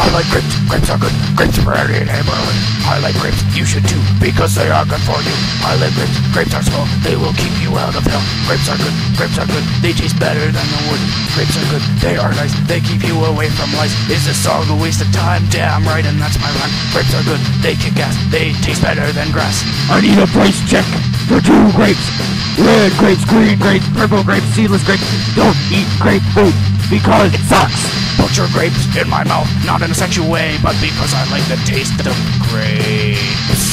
I like grapes, grapes are good, grapes are rare in Ireland. I like grapes, you should too, because they are good for you. I like grapes, grapes are small, they will keep you out of hell. Grapes are good, they taste better than the wood. Grapes are good, they are nice, they keep you away from lice. Is this song a waste of time? Damn right, and that's my rhyme. Grapes are good, they kick ass, they taste better than grass. I need a price check for 2 grapes. Red grapes, green grapes, purple grapes, seedless grapes. Don't eat grape fruit because it sucks. Butcher grapes in my mouth, not in a sexual way, but because I like the taste of grapes.